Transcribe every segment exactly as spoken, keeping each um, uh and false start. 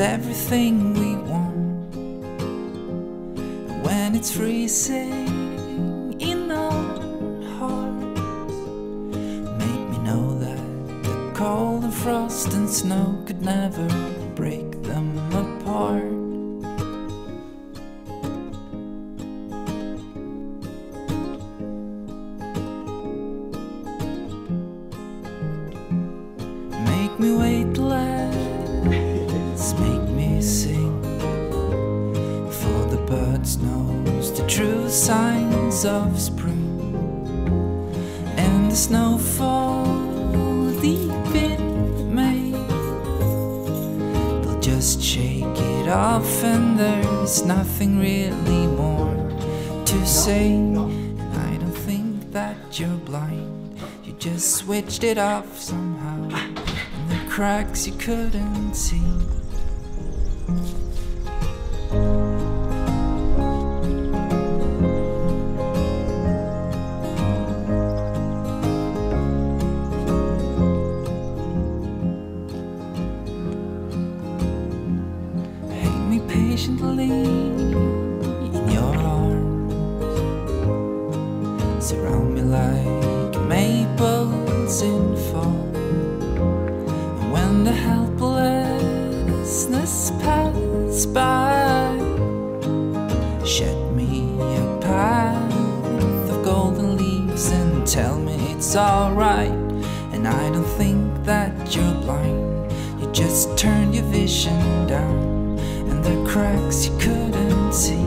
Everything we want, when it's freezing in our hearts, make me know that the cold and frost and snow could never break them apart. Make me weightless. Make me sing, for the birds knows the true signs of spring, and the snowfall deep in May, they'll just shake it off, and there's nothing really more to say. And I don't think that you're blind, you just switched it off somehow, and the cracks you couldn't see. Patiently in your arms, surround me like maples in fall, and when the helplessness passes by, shed me a path of golden leaves and tell me it's alright. And I don't think that you're blind, you just turned your vision down, and the cracks you couldn't see.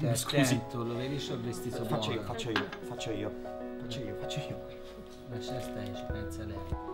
Cioè, scusi, attento, lo vedi sul vestito buono. Faccio io, faccio io, faccio io, faccio io, faccio io. Lascia stare, ci pensa lei.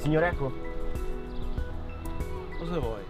Signor Eco, cosa vuoi?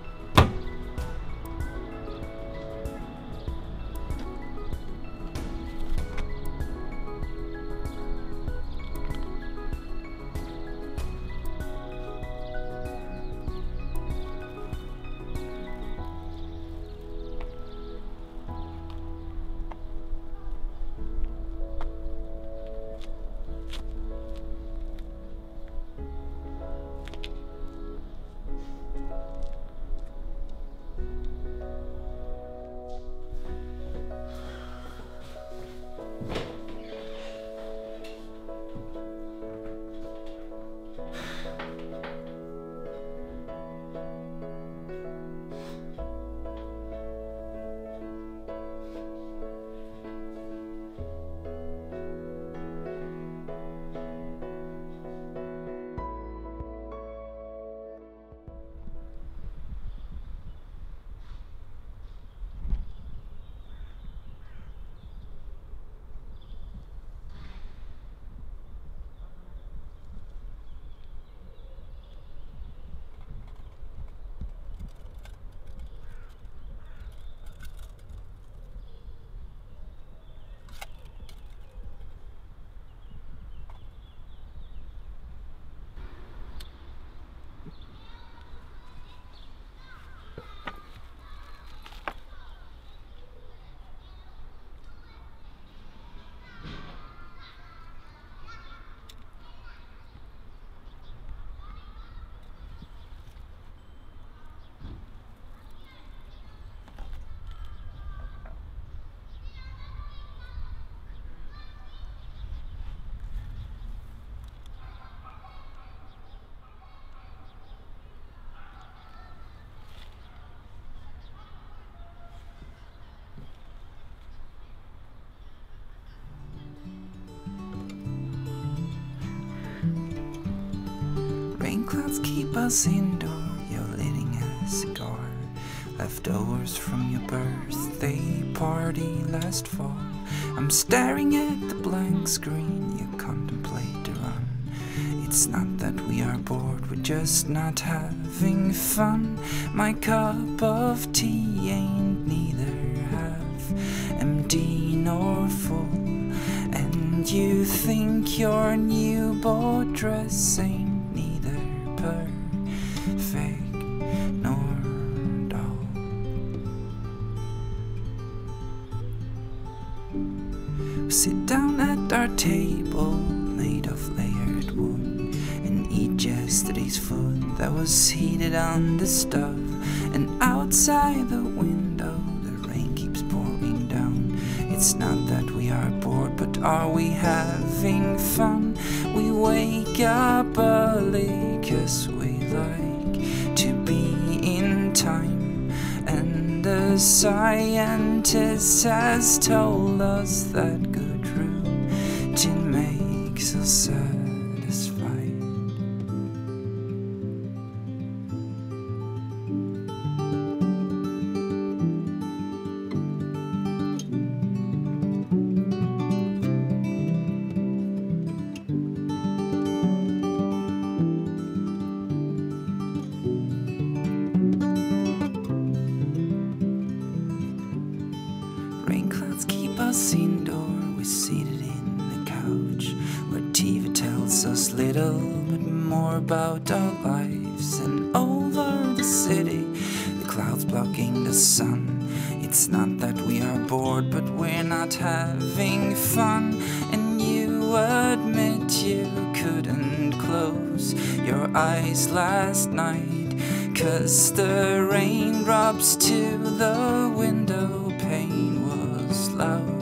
Clouds keep us indoor, you're lighting a cigar. Leftovers from your birthday party last fall. I'm staring at the blank screen, you contemplate a run. It's not that we are bored, we're just not having fun. My cup of tea ain't neither half empty nor full. And you think your new boat dress ain't perfect nor dull. We sit down at our table made of layered wood and eat yesterday's food that was heated on the stove. And outside the window the rain keeps pouring down. It's not that we are bored, but are we having fun? We wake up early 'cause we like to be in time. And the scientist has told us that good routine makes us satisfied. unseen door, we're seated in the couch where T V tells us little but more about our lives. And over the city, the clouds blocking the sun. It's not that we are bored, but we're not having fun. And you admit you couldn't close your eyes last night, 'cause the raindrops to the window pane was loud.